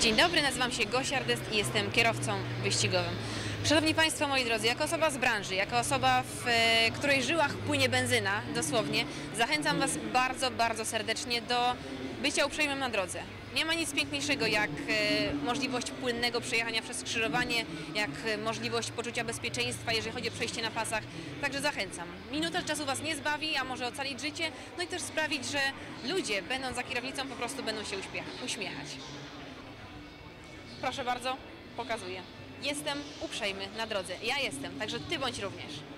Dzień dobry, nazywam się Gosia Rdest i jestem kierowcą wyścigowym. Szanowni Państwo, moi drodzy, jako osoba z branży, jako osoba, w której żyłach płynie benzyna, dosłownie, zachęcam Was bardzo, bardzo serdecznie do bycia uprzejmym na drodze. Nie ma nic piękniejszego jak możliwość płynnego przejechania przez skrzyżowanie, jak możliwość poczucia bezpieczeństwa, jeżeli chodzi o przejście na pasach. Także zachęcam. Minuta czasu Was nie zbawi, a może ocalić życie, no i też sprawić, że ludzie, będąc za kierownicą, po prostu będą się uśmiechać. Proszę bardzo, pokazuję. Jestem uprzejmy na drodze. Ja jestem, także Ty bądź również.